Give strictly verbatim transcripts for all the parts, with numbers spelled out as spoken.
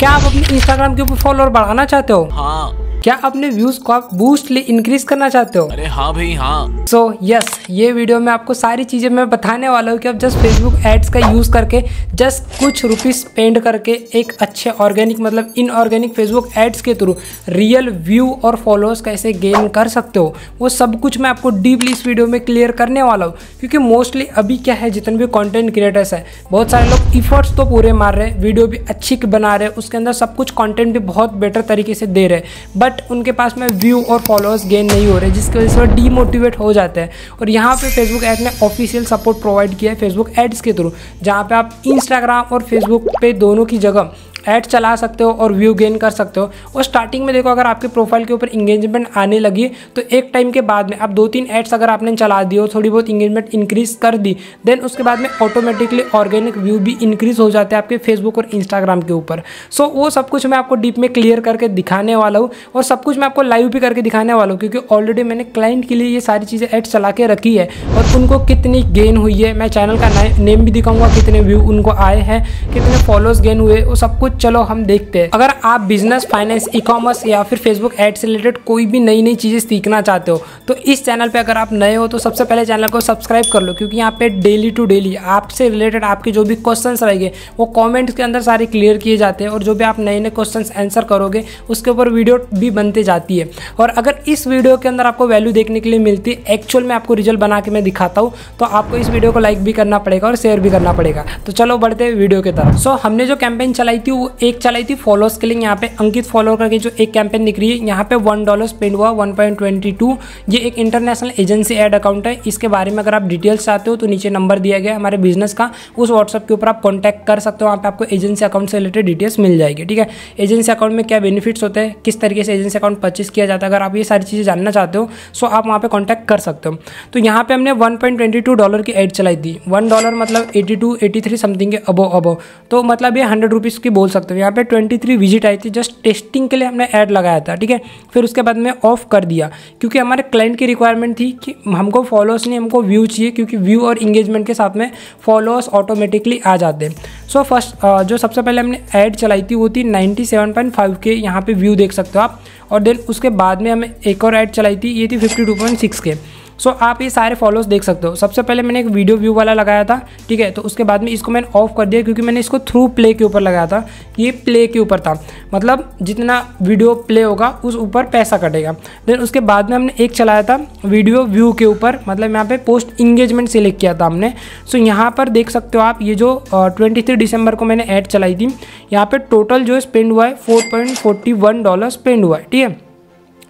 क्या आप अपने इंस्टाग्राम के ऊपर फॉलोअर बढ़ाना चाहते हो? हाँ। क्या अपने व्यूज को आप बूस्टली इंक्रीज करना चाहते हो? अरे हाँ भाई हाँ। सो so, यस yes, ये वीडियो में आपको सारी चीजें मैं बताने वाला हूँ कि आप जस्ट फेसबुक एड्स का यूज करके जस्ट कुछ रुपीज स्पेंड करके एक अच्छे ऑर्गेनिक मतलब इनऑर्गेनिक फेसबुक एड्स के थ्रू रियल व्यू और फॉलोअर्स कैसे गेन कर सकते हो, वो सब कुछ मैं आपको डीपली इस वीडियो में क्लियर करने वाला हूँ। क्योंकि मोस्टली अभी क्या है, जितने भी कॉन्टेंट क्रिएटर्स हैं बहुत सारे लोग इफर्ट्स तो पूरे मार रहे हैं, वीडियो भी अच्छी बना रहे हैं, उसके अंदर सब कुछ कॉन्टेंट भी बहुत बेटर तरीके से दे रहे हैं, बट उनके पास में व्यू और फॉलोअर्स गेन नहीं हो रहे, जिसकी वजह से वो डीमोटिवेट हो जाते हैं। और यहाँ पे फेसबुक ऐड ने ऑफिशियल सपोर्ट प्रोवाइड किया है फेसबुक एड्स के थ्रू, जहाँ पे आप इंस्टाग्राम और फेसबुक पे दोनों की जगह एड चला सकते हो और व्यू गेन कर सकते हो। और स्टार्टिंग में देखो, अगर आपके प्रोफाइल के ऊपर इंगेजमेंट आने लगी तो एक टाइम के बाद में आप दो तीन एड्स अगर आपने चला दी और थोड़ी बहुत इंगेजमेंट इंक्रीज कर दी, देन उसके बाद में ऑटोमेटिकली ऑर्गेनिक व्यू भी इंक्रीज हो जाते हैं आपके फेसबुक और इंस्टाग्राम के ऊपर। सो so, वो सब कुछ मैं आपको डीप में क्लियर करके दिखाने वाला हूँ और सब कुछ मैं आपको लाइव भी करके दिखाने वाला हूँ, क्योंकि ऑलरेडी मैंने क्लाइंट के लिए ये सारी चीज़ें एड्स चला के रखी है और उनको कितनी गेन हुई है। मैं चैनल का नेम भी दिखाऊंगा, कितने व्यू उनको आए हैं, कितने फॉलोअर्स गेन हुए, वो सब कुछ चलो हम देखते हैं। अगर आप बिजनेस, फाइनेंस, ई कॉमर्स या फिर फेसबुक एड से रिलेटेड कोई भी नई नई चीज़ें सीखना चाहते हो तो इस चैनल पे अगर आप नए हो तो सबसे पहले चैनल को सब्सक्राइब कर लो, क्योंकि यहाँ पे डेली टू डेली आपसे रिलेटेड आपके जो भी क्वेश्चंस रहेंगे वो कमेंट्स के अंदर सारे क्लियर किए जाते हैं और जो भी आप नए नए क्वेश्चंस आंसर करोगे उसके ऊपर वीडियो भी बनते जाती है। और अगर इस वीडियो के अंदर आपको वैल्यू देखने के लिए मिलती है, एक्चुअल में आपको रिजल्ट बना के मैं दिखाता हूँ, तो आपको इस वीडियो को लाइक भी करना पड़ेगा और शेयर भी करना पड़ेगा। तो चलो बढ़ते हैं वीडियो की तरफ। सो हमने जो कैंपेन चलाई थी वो एक चलाई थी फॉलोअर्स के लिए। यहाँ पे अंकित फॉलोअर करके जो एक कैंपेन दिख रही है, यहाँ पे वन डॉलर स्पेंड हुआ वन पॉइंट टू टू। ये एक इंटरनेशनल एजेंसी एड अकाउंट है। इसके बारे में अगर आप डिटेल्स चाहते हो तो नीचे नंबर दिया गया है हमारे बिजनेस का, उस व्हाट्सअप के ऊपर आप कॉन्टैक्ट कर सकते हो। वहाँ पे आपको एजेंसी अकाउंट से रिलेटेड डिटेल्स मिल जाएगी। ठीक है, एजेंसी अकाउंट में क्या बेनिफिट्स होते हैं, किस तरीके से एजेंसी अकाउंट परचेस किया जाता है, अगर आप ये सारी चीज़ें जानना चाहते हो सो आप वहाँ पर कॉन्टैक्ट कर सकते हो। तो यहाँ पे हमने one point twenty two dollar की एड चलाई थी। वन डॉलर मतलब eighty two eighty three something के अबव अबव, तो मतलब ये हंड्रेड रुपीज़ की बोल सकते हो। यहाँ पे तेईस विजिट आई थी, जस्ट टेस्टिंग के लिए हमने ऐड लगाया था। ठीक है, फिर उसके बाद में ऑफ कर दिया, क्योंकि हमारे क्लाइंट की रिक्वायरमेंट थी कि हमको फॉलोअर्स नहीं, हमको व्यू चाहिए, क्योंकि व्यू और इंगेजमेंट के साथ में फॉलोअर्स ऑटोमेटिकली आ जाते हैं। सो फर्स्ट जो सबसे पहले हमने ऐड चलाई थी वो थी नाइन्टी सेवन पॉइंट फाइव के, यहाँ पे व्यू देख सकते हो आप। और देन उसके बाद में हमें एक और ऐड चलाई थी, ये थी फिफ्टी टू पॉइंट सिक्स के। सो so, आप ये सारे फॉलोअर्स देख सकते हो। सबसे पहले मैंने एक वीडियो व्यू वाला लगाया था, ठीक है, तो उसके बाद में इसको मैंने ऑफ कर दिया, क्योंकि मैंने इसको थ्रू प्ले के ऊपर लगाया था। ये प्ले के ऊपर था, मतलब जितना वीडियो प्ले होगा उस ऊपर पैसा कटेगा। देन उसके बाद में हमने एक चलाया था वीडियो व्यू के ऊपर, मतलब यहाँ पे पोस्ट इंगेजमेंट सिलेक्ट किया था हमने। सो so, यहाँ पर देख सकते हो आप, ये जो ट्वेंटी थ्री दिसंबर को मैंने ऐड चलाई थी, यहाँ पर टोटल जो स्पेंड हुआ है four point forty one dollar spend हुआ है। ठीक है,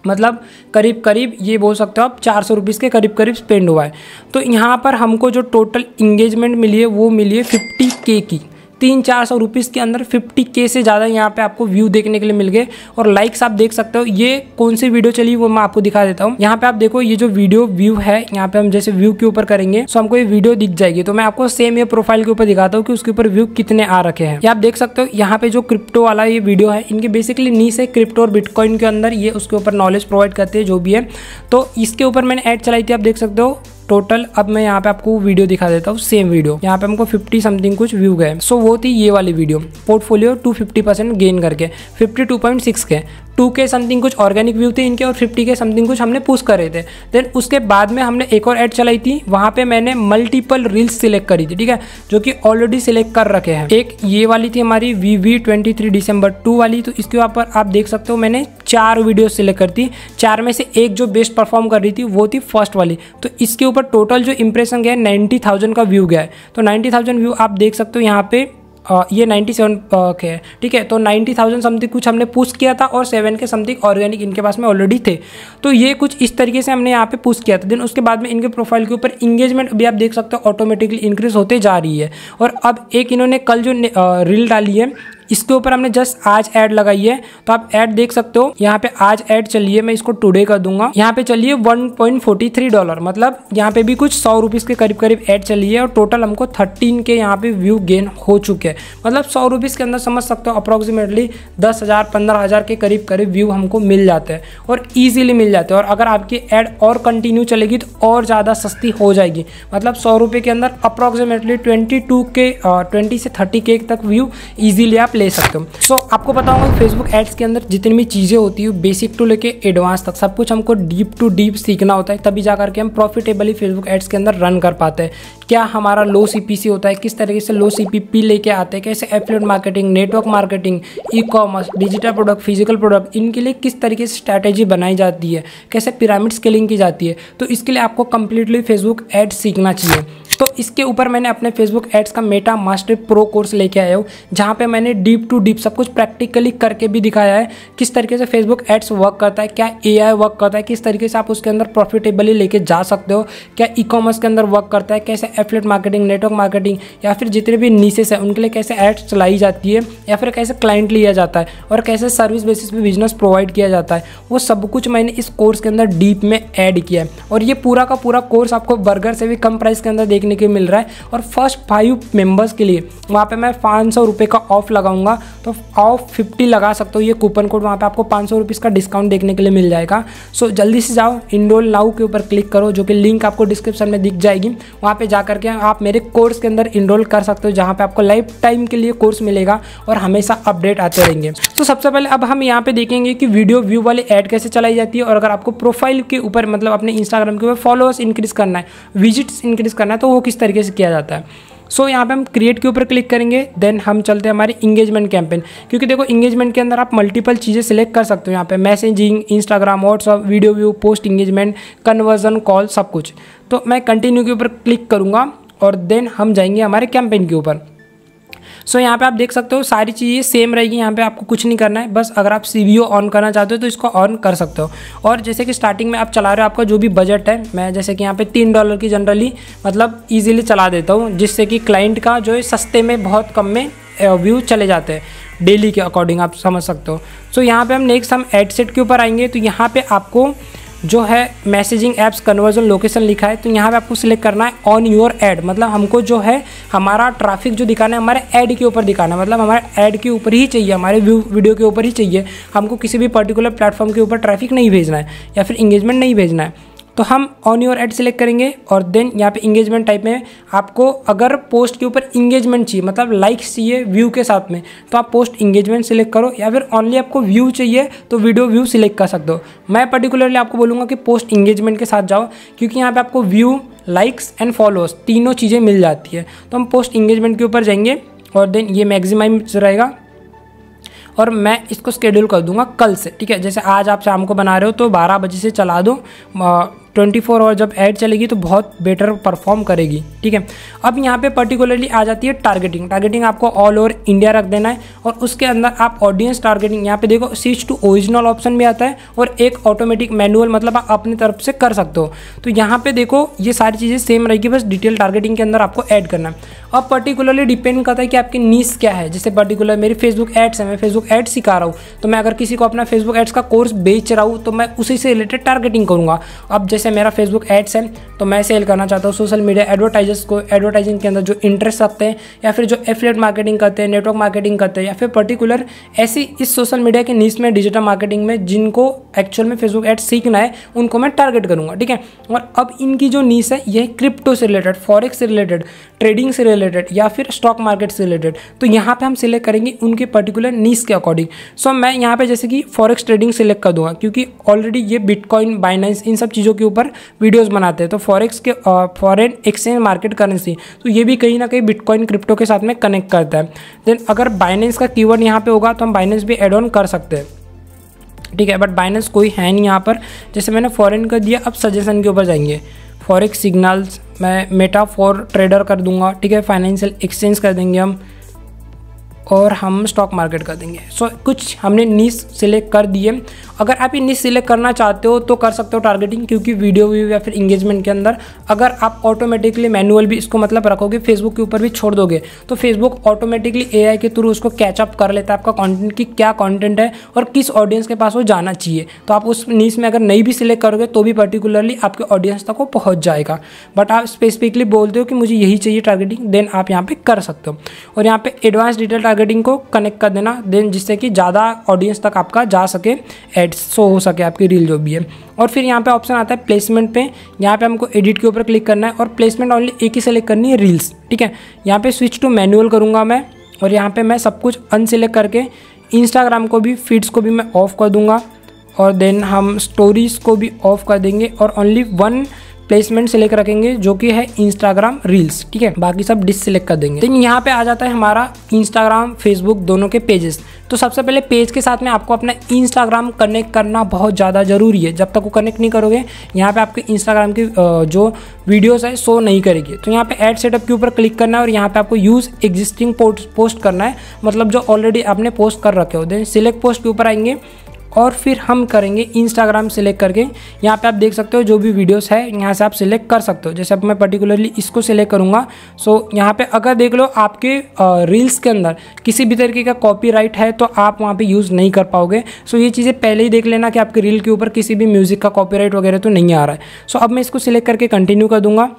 मतलब करीब करीब ये बोल सकते हो आप चार सौ रुपीज़ के करीब करीब स्पेंड हुआ है। तो यहाँ पर हमको जो टोटल इंगेजमेंट मिली है वो मिली है फिफ्टी के की। तीन चार सौ रुपीज़ के अंदर फिफ्टी के से ज़्यादा यहाँ पे आपको व्यू देखने के लिए मिल गए और लाइक्स आप देख सकते हो। ये कौन सी वीडियो चली वो मैं आपको दिखा देता हूँ। यहाँ पे आप देखो, ये जो वीडियो व्यू है, यहाँ पे हम जैसे व्यू के ऊपर करेंगे सो हमको ये वीडियो दिख जाएगी। तो मैं आपको सेम ये प्रोफाइल के ऊपर दिखाता हूँ कि उसके ऊपर व्यू कितने आ रखे हैं। ये आप देख सकते हो, यहाँ पे जो क्रिप्टो वाला ये वीडियो है, इनके बेसिकली नीस है क्रिप्टो और बिटकॉइन के अंदर, ये उसके ऊपर नॉलेज प्रोवाइड करते हैं जो भी है। तो इसके ऊपर मैंने ऐड चलाई थी, आप देख सकते हो टोटल। अब मैं यहाँ पे आपको वीडियो दिखा देता हूँ, सेम वीडियो। यहाँ पे हमको फिफ्टी समथिंग कुछ व्यू गए। सो वो थी ये वाली video, portfolio two fifty percent gain करके fifty two point six K. Two K something कुछ ऑर्गेनिक व्यू थे इनके और फिफ्टी के समथिंग कुछ हमने पुश कर रहे थे। देन उसके बाद में हमने एक और ऐड चलाई थी, वहाँ पे मैंने मल्टीपल रील्स सिलेक्ट करी थी, ठीक है, जो कि ऑलरेडी सिलेक्ट कर रखे हैं। एक ये वाली थी हमारी वी वी ट्वेंटी थ्री दिसंबर टू वाली, तो इसके ऊपर आप देख सकते हो मैंने चार वीडियो सिलेक्ट कर दी। चार में से एक जो बेस्ट परफॉर्म कर रही थी वो थी फर्स्ट वाली। तो इसके ऊपर टोटल जो इंप्रेशन गया है नाइन्टी थाउजेंड का व्यू गया है। तो नाइन्टी थाउजेंड व्यू आप देख सकते हो यहाँ पे, आ, ये नाइन्टी सेवन के है, ठीक है। तो नाइन्टी थाउजेंड समथिंग कुछ हमने पुश किया था और सेवन के समथिंग ऑर्गेनिक इनके पास में ऑलरेडी थे। तो ये कुछ इस तरीके से हमने यहाँ पे पुश किया था। देन उसके बाद में इनके प्रोफाइल के ऊपर इंगेजमेंट भी आप देख सकते हो ऑटोमेटिकली इंक्रीज होते जा रही है। और अब एक इन्होंने कल जो रील डाली है, इसके ऊपर हमने जस्ट आज ऐड लगाई है। तो आप ऐड देख सकते हो, यहाँ पे आज ऐड चलिए, मैं इसको टुडे कर दूंगा। यहाँ पे चलिए one point four three dollar, मतलब यहाँ पे भी कुछ सौ रुपीज़ के करीब करीब ऐड चलिए और टोटल हमको थर्टीन के यहाँ पे व्यू गेन हो चुके हैं। मतलब सौ रुपीज़ के अंदर समझ सकते हो अप्रॉक्सीमेटली दस हज़ार पंद्रह हज़ार के करीब करीब व्यू हमको मिल जाते हैं और ईजिली मिल जाते हैं। और अगर आपकी ऐड और कंटिन्यू चलेगी तो और ज़्यादा सस्ती हो जाएगी। मतलब सौ रुपये के अंदर approximately twenty two K twenty से थर्टी के तक व्यू ईजिली आप ले सकते हो। सो so, आपको पता होगा फेसबुक एड्स के अंदर जितनी भी चीज़ें होती है बेसिक टू लेके एडवांस तक सब कुछ हमको डीप टू डीप सीखना होता है, तभी जा करके हम प्रॉफिटेबली फेसबुक एड्स के अंदर रन कर पाते हैं। क्या हमारा लो सीपीसी होता है, किस तरीके से लो सीपीपी लेके आते हैं, कैसे affiliate marketing, network marketing, e commerce, digital product, physical product, इनके लिए किस तरीके से स्ट्रैटेजी बनाई जाती है, कैसे पिरामिड स्केलिंग की जाती है, तो इसके लिए आपको कंप्लीटली फेसबुक एड्स सीखना चाहिए। तो इसके ऊपर मैंने अपने फेसबुक एड्स का मेटा मास्टर प्रो कोर्स लेके आया हूँ, जहाँ पे मैंने डीप टू डीप सब कुछ प्रैक्टिकली करके भी दिखाया है किस तरीके से फेसबुक एड्स वर्क करता है, क्या एआई वर्क करता है, किस तरीके से आप उसके अंदर प्रॉफिटेबली लेके जा सकते हो, क्या ई कॉमर्स के अंदर वर्क करता है, कैसे एफिलिएट मार्केटिंग, नेटवर्क मार्केटिंग या फिर जितने भी नीसेस हैं उनके लिए कैसे एड्स चलाई जाती है या फिर कैसे क्लाइंट लिया जाता है और कैसे सर्विस बेसिस पर बिजनेस प्रोवाइड किया जाता है, वो सब कुछ मैंने इस कोर्स के अंदर डीप में ऐड किया है। और ये पूरा का पूरा कोर्स आपको बर्गर से भी कम प्राइस के अंदर देखने के मिल रहा है। और फर्स्ट फाइव मेंबर्स के लिए वहाँ पे मैं पाँच सौ रुपये का ऑफ लगाऊंगा, तो ऑफ फिफ्टी लगा सकते हो, ये कूपन कोड, वहाँ पे आपको पाँच सौ रुपीज़ का डिस्काउंट देखने के लिए मिल जाएगा। सो जल्दी से जाओ, इनरोल नाउ के ऊपर क्लिक करो, जो कि लिंक आपको डिस्क्रिप्शन में दिख जाएगी, वहाँ पे जाकर के आप मेरे कोर्स के अंदर इनरोल कर सकते हो, जहाँ पे आपको लाइफ टाइम के लिए कोर्स मिलेगा और हमेशा अपडेट आते रहेंगे। तो सबसे पहले अब हम यहाँ पे देखेंगे कि वीडियो व्यू वाली ऐड कैसे चलाई जाती है, और अगर आपको प्रोफाइल के ऊपर मतलब अपने इंस्टाग्राम के ऊपर फॉलोअर्स इंक्रीज करना है, विजिट्स इंक्रीज करना है, तो वो किस तरीके से किया जाता है। सो so, यहाँ पे हम क्रिएट के ऊपर क्लिक करेंगे, देन हम चलते हैं हमारे इंगेजमेंट कैंपेन, क्योंकि देखो इंगेजमेंट के अंदर आप मल्टीपल चीज़ें सिलेक्ट कर सकते हो, यहाँ पे messaging, Instagram, WhatsApp, video view, post engagement, conversion, call, सब कुछ। तो मैं कंटिन्यू के ऊपर क्लिक करूँगा और देन हम जाएंगे हमारे कैंपेन के ऊपर। सो so, यहाँ पे आप देख सकते हो सारी चीज़ें सेम रहेगी, यहाँ पे आपको कुछ नहीं करना है, बस अगर आप सीवीओ ऑन करना चाहते हो तो इसको ऑन कर सकते हो। और जैसे कि स्टार्टिंग में आप चला रहे हो आपका जो भी बजट है, मैं जैसे कि यहाँ पे तीन डॉलर की जनरली मतलब ईजिली चला देता हूँ, जिससे कि क्लाइंट का जो है सस्ते में बहुत कम में व्यू चले जाते हैं डेली के अकॉर्डिंग, आप समझ सकते हो। सो so, यहाँ पर हम नेक्स्ट हम एड सेट के ऊपर आएंगे, तो यहाँ पर आपको जो है मैसेजिंग ऐप्स, कन्वर्जन, लोकेशन लिखा है, तो यहाँ पे आपको सिलेक्ट करना है ऑन योर ऐड, मतलब हमको जो है हमारा ट्रैफिक जो दिखाना है हमारे ऐड के ऊपर दिखाना है, मतलब हमारे ऐड के ऊपर ही चाहिए, हमारे व्यू वीडियो के ऊपर ही चाहिए, हमको किसी भी पर्टिकुलर प्लेटफॉर्म के ऊपर ट्रैफिक नहीं भेजना है या फिर इंगेजमेंट नहीं भेजना है। तो हम ऑन योर ऐड सेलेक्ट करेंगे और देन यहाँ पे इंगेजमेंट टाइप में आपको अगर पोस्ट के ऊपर इंगेजमेंट चाहिए मतलब लाइक्स चाहिए व्यू के साथ में, तो आप पोस्ट इंगेजमेंट सिलेक्ट करो, या फिर ऑनली आपको व्यू चाहिए तो वीडियो व्यू सिलेक्ट कर सकते हो। मैं पर्टिकुलरली आपको बोलूँगा कि पोस्ट इंगेजमेंट के साथ जाओ, क्योंकि यहाँ पर आपको व्यू, लाइक्स एंड फॉलोअर्स तीनों चीज़ें मिल जाती है। तो हम पोस्ट इंगेजमेंट के ऊपर जाएंगे और देन ये मैक्सिमाइज रहेगा और मैं इसको शेड्यूल कर दूंगा कल से, ठीक है। जैसे आज आप शाम को बना रहे हो तो बारह बजे से चला दो, ट्वेंटी फोर आवर जब ऐड चलेगी तो बहुत बेटर परफॉर्म करेगी, ठीक है। अब यहाँ पे पर्टिकुलरली आ जाती है टारगेटिंग। टारगेटिंग आपको ऑल ओवर इंडिया रख देना है और उसके अंदर आप ऑडियंस टारगेटिंग, यहाँ पे देखो स्विच टू ओरिजिनल ऑप्शन भी आता है और एक ऑटोमेटिक मैनुअल मतलब आप अपनी तरफ से कर सकते हो। तो यहाँ पे देखो ये सारी चीज़ें सेम रहेगी, बस डिटेल टारगेटिंग के अंदर आपको ऐड करना है। अब पर्टिकुलरली डिपेंड करता है कि आपकी नीश क्या है, जैसे पर्टिकुलर मेरी फेसबुक एड्स है, मैं फेसबुक एड्स सिखा रहा हूँ, तो मैं अगर किसी को अपना फेसबुक एड्स का कोर्स बेच रहा हूँ तो मैं उसी से रिलेटेड टारगेटिंग करूँगा। अब जैसे मेरा फेसबुक एड्स है तो मैं सेल करना चाहता हूँ सोशल मीडिया एडवर्टाइजर्स को, एडवर्टाइजिंग के अंदर जो इंटरेस्ट रखते हैं या फिर जो एफिलिएट मार्केटिंग करते हैं, नेटवर्क मार्केटिंग करते हैं, या फिर पर्टिकुलर ऐसी इस सोशल मीडिया के नीश में, डिजिटल मार्केटिंग में जिनको एक्चुअल में फेसबुक एड्स सीखना है, उनको मैं टारगेट करूँगा, ठीक है। और अब इनकी जो नीश है यह क्रिप्टो से रिलेटेड, फॉरेक्स से रिलेटेड, ट्रेडिंग से रिलेटेड या फिर स्टॉक मार्केट से रिलेटेड, तो यहाँ पर हम सिलेक्ट करेंगे उनके पर्टिकुलर नीश के अकॉर्डिंग। सो मैं यहाँ पर जैसे कि फॉरेक्स ट्रेडिंग सिलेक्ट कर दूँगा, क्योंकि ऑलरेडी ये बिटकॉइन, बाइनेंस, इन सब चीज़ों के ऊपर वीडियोस बनाते हैं, तो फॉरेक्स के फॉरेन एक्सचेंज मार्केट करेंसी, तो ये भी कहीं ना कहीं बिटकॉइन, क्रिप्टो के साथ में कनेक्ट करता है। देन अगर बाइनेंस का कीवर्ड यहाँ पे होगा तो हम बाइनेंस भी ऐड ऑन कर सकते हैं, ठीक है, बट बाइनेंस कोई है नहीं यहाँ पर। जैसे मैंने फॉरेन का दिया, अब सजेशन के ऊपर जाएंगे, फॉरेक्स सिग्नल्स, मैं मेटा फॉर ट्रेडर कर दूंगा, ठीक है, फाइनेंशियल एक्सचेंज कर देंगे हम और हम स्टॉक मार्केट कर देंगे। सो so, कुछ हमने नीश सिलेक्ट कर दिए। अगर आप ये नीश सिलेक्ट करना चाहते हो तो कर सकते हो टारगेटिंग, क्योंकि वीडियो व्यू या फिर इंगेजमेंट के अंदर अगर आप ऑटोमेटिकली मैनुअल भी इसको मतलब रखोगे, फेसबुक के ऊपर भी छोड़ दोगे, तो फेसबुक ऑटोमेटिकली एआई के थ्रू उसको कैचअप कर लेता है आपका कॉन्टेंट की क्या कॉन्टेंट है और किस ऑडियंस के पास वो जाना चाहिए। तो आप उस नीश में अगर नहीं भी सिलेक्ट करोगे तो भी पर्टिकुलरली आपके ऑडियंस तक वो पहुँच जाएगा, बट आप स्पेसिफिकली बोलते हो कि मुझे यही चाहिए टारगेटिंग, देन आप यहाँ पर कर सकते हो। और यहाँ पर एडवांस डिटेल टारगेटिंग को कनेक्ट कर देना, देन जिससे कि ज़्यादा ऑडियंस तक आपका जा सके, एड्स शो हो सके आपकी रील जो भी है। और फिर यहाँ पे ऑप्शन आता है प्लेसमेंट पे, यहाँ पे हमको एडिट के ऊपर क्लिक करना है और प्लेसमेंट ऑनली एक ही सेलेक्ट करनी है, रील्स, ठीक है। यहाँ पे स्विच टू मैनुअल करूँगा मैं और यहाँ पे मैं सब कुछ अनसेलेक्ट करके इंस्टाग्राम को भी, फीड्स को भी मैं ऑफ़ कर दूंगा और देन हम स्टोरीज़ को भी ऑफ़ कर देंगे और ओनली वन प्लेसमेंट सेलेक्ट रखेंगे जो कि है इंस्टाग्राम रील्स। ठीक है, बाकी सब डिससेलेक्ट कर देंगे। लेकिन यहाँ पे आ जाता है हमारा इंस्टाग्राम फेसबुक दोनों के पेजेस। तो सबसे पहले पेज के साथ में आपको अपना इंस्टाग्राम कनेक्ट करना बहुत ज़्यादा ज़रूरी है। जब तक वो कनेक्ट नहीं करोगे यहाँ पे आपके इंस्टाग्राम की जो वीडियोस है शो नहीं करेगी। तो यहाँ पे ऐड सेटअप के ऊपर क्लिक करना है और यहाँ पे आपको यूज़ एग्जिस्टिंग पोस्ट करना है, मतलब जो ऑलरेडी आपने पोस्ट कर रखे हो। देन सिलेक्ट पोस्ट के ऊपर आएंगे और फिर हम करेंगे इंस्टाग्राम सेलेक्ट करके। यहाँ पे आप देख सकते हो जो भी वीडियोस है यहाँ से आप सेलेक्ट कर सकते हो। जैसे अब मैं पर्टिकुलरली इसको सेलेक्ट करूँगा। सो यहाँ पे अगर देख लो आपके रील्स के अंदर किसी भी तरीके का कॉपीराइट है तो आप वहाँ पे यूज़ नहीं कर पाओगे। सो ये चीज़ें पहले ही देख लेना कि आपके रील के ऊपर किसी भी म्यूज़िक का कॉपीराइट वगैरह तो नहीं आ रहा है। सो अब मैं इसको सिलेक्ट करके कंटिन्यू कर दूँगा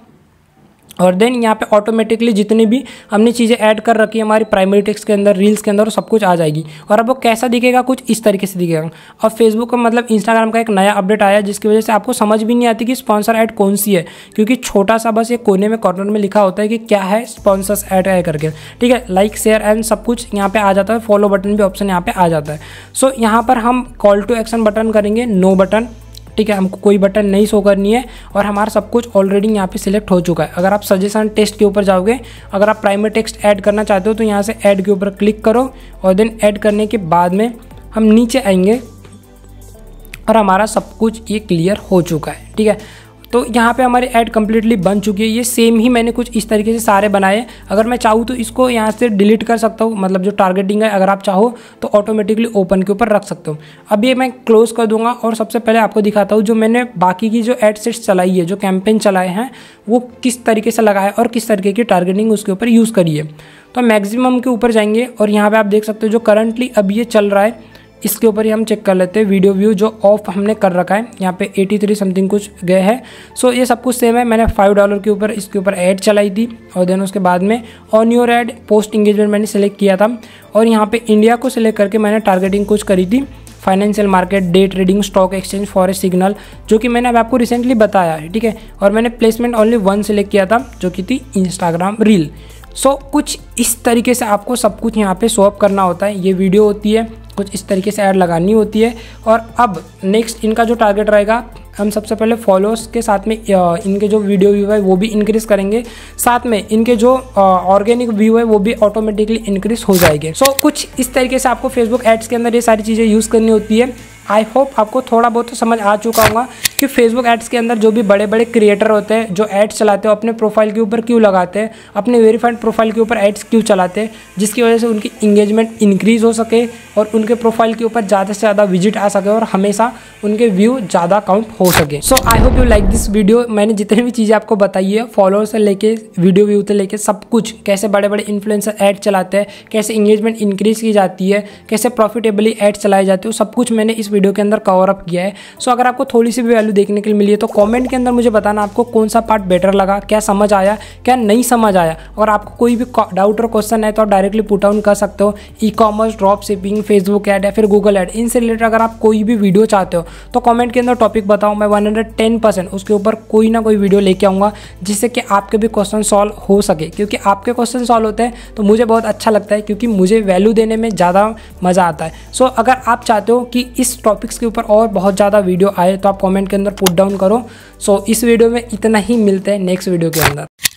और देन यहाँ पे ऑटोमेटिकली जितनी भी हमने चीज़ें ऐड कर रखी है हमारी प्राइमरी टेक्स्ट के अंदर, रील्स के अंदर, सब कुछ आ जाएगी। और अब वो कैसा दिखेगा, कुछ इस तरीके से दिखेगा। अब फेसबुक का मतलब इंस्टाग्राम का एक नया अपडेट आया जिसकी वजह से आपको समझ भी नहीं आती कि स्पॉन्सर ऐड कौन सी है, क्योंकि छोटा सा बस ये कोने में कॉर्नर में लिखा होता है कि क्या है स्पॉन्सर्स ऐड है करके। ठीक है, लाइक शेयर एंड सब कुछ यहाँ पर आ जाता है। फॉलो बटन भी ऑप्शन यहाँ पर आ जाता है। सो यहाँ पर हम कॉल टू एक्शन बटन करेंगे, नो बटन। ठीक है, हमको कोई बटन नहीं शो करनी है और हमारा सब कुछ ऑलरेडी यहाँ पे सिलेक्ट हो चुका है। अगर आप सजेशन टेक्स्ट के ऊपर जाओगे, अगर आप प्राइमरी टेक्स्ट ऐड करना चाहते हो तो यहाँ से ऐड के ऊपर क्लिक करो और देन ऐड करने के बाद में हम नीचे आएंगे और हमारा सब कुछ ये क्लियर हो चुका है। ठीक है, तो यहाँ पे हमारी ऐड कम्प्लीटली बन चुकी है। ये सेम ही मैंने कुछ इस तरीके से सारे बनाए। अगर मैं चाहूँ तो इसको यहाँ से डिलीट कर सकता हूँ, मतलब जो टारगेटिंग है अगर आप चाहो तो ऑटोमेटिकली ओपन के ऊपर रख सकता हूँ। अब ये मैं क्लोज़ कर दूँगा और सबसे पहले आपको दिखाता हूँ जो मैंने बाकी की जो एड सेट्स चलाई है, जो कैंपेन चलाए हैं वो किस तरीके से लगाया और किस तरीके की टारगेटिंग उसके ऊपर यूज़ करिए। तो मैक्सिमम के ऊपर जाएंगे और यहाँ पर आप देख सकते हो जो करंटली अब ये चल रहा है इसके ऊपर ही हम चेक कर लेते हैं। वीडियो व्यू जो ऑफ हमने कर रखा है यहाँ पे तिरासी समथिंग कुछ गए हैं। सो ये सब कुछ सेम है। मैंने फाइव डॉलर के ऊपर इसके ऊपर ऐड चलाई थी और देन उसके बाद में on your ad post engagement मैंने सेलेक्ट किया था और यहाँ पे इंडिया को सिलेक्ट करके मैंने टारगेटिंग कुछ करी थी। Financial market, day trading, stock exchange, forest signal, जो कि मैंने अब आपको रिसेंटली बताया है। ठीक है, और मैंने प्लेसमेंट ओनली वन सेलेक्ट किया था जो कि थी इंस्टाग्राम रील। सो कुछ इस तरीके से आपको सब कुछ यहाँ पे शो अप करना होता है। ये वीडियो होती है, कुछ इस तरीके से ऐड लगानी होती है। और अब नेक्स्ट इनका जो टारगेट रहेगा, हम सबसे पहले फॉलोअर्स के साथ में इनके जो वीडियो व्यू है वो भी इंक्रीज़ करेंगे, साथ में इनके जो ऑर्गेनिक व्यू है वो भी ऑटोमेटिकली इंक्रीज़ हो जाएंगे। सो so, कुछ इस तरीके से आपको फेसबुक एड्स के अंदर ये सारी चीज़ें यूज़ करनी होती है। आई होप आपको थोड़ा बहुत तो समझ आ चुका होगा कि फेसबुक एड्स के अंदर जो भी बड़े बड़े क्रिएटर होते हैं जो एड्स चलाते हैं अपने प्रोफाइल के ऊपर क्यों लगाते हैं, अपने वेरीफाइड प्रोफाइल के ऊपर एड्स क्यों चलाते हैं, जिसकी वजह से उनकी इंगेजमेंट इंक्रीज़ हो सके और उनके प्रोफाइल के ऊपर ज़्यादा से ज़्यादा विजिट आ सके और हमेशा उनके व्यू ज़्यादा काउंट हो सके। So I hope you like this video. मैंने जितनी भी चीज़ें आपको बताई है, फॉलोअर से लेके वीडियो व्यू से लेके सब कुछ, कैसे बड़े बड़े इन्फ्लुएंसर एड चलाते हैं, कैसे इंगेजमेंट इंक्रीज़ की जाती है, कैसे प्रॉफिटेबली एड्स चलाए जाते हो, सब कुछ मैंने इस वीडियो के अंदर कवर अप किया है। सो अगर आपको थोड़ी सी भी वैल्यू देखने के लिए मिली है तो कमेंट के अंदर मुझे बताना आपको कौन सा पार्ट बेटर लगा, क्या समझ आया, क्या नहीं समझ आया। और आपको कोई भी डाउट और क्वेश्चन है तो आप डायरेक्टली पुट डाउन कर सकते हो। E commerce, drop shipping, Facebook ad या फिर गूगल ऐड, इनसे रिलेटेड अगर आप कोई भी वीडियो चाहते हो तो कॉमेंट के अंदर टॉपिक बताओ। मैं वन हंड्रेड टेन परसेंट उसके ऊपर कोई ना कोई वीडियो लेके आऊँगा जिससे कि आपके भी क्वेश्चन सॉल्व हो सके, क्योंकि आपके क्वेश्चन सॉल्व होते हैं तो मुझे बहुत अच्छा लगता है, क्योंकि मुझे वैल्यू देने में ज़्यादा मज़ा आता है। सो अगर आप चाहते हो कि इस टॉपिक्स के ऊपर और बहुत ज़्यादा वीडियो आए तो आप कमेंट के अंदर पुट डाउन करो। सो इस वीडियो में इतना ही, मिलते हैं नेक्स्ट वीडियो के अंदर।